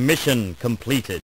Mission completed.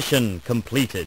Mission completed.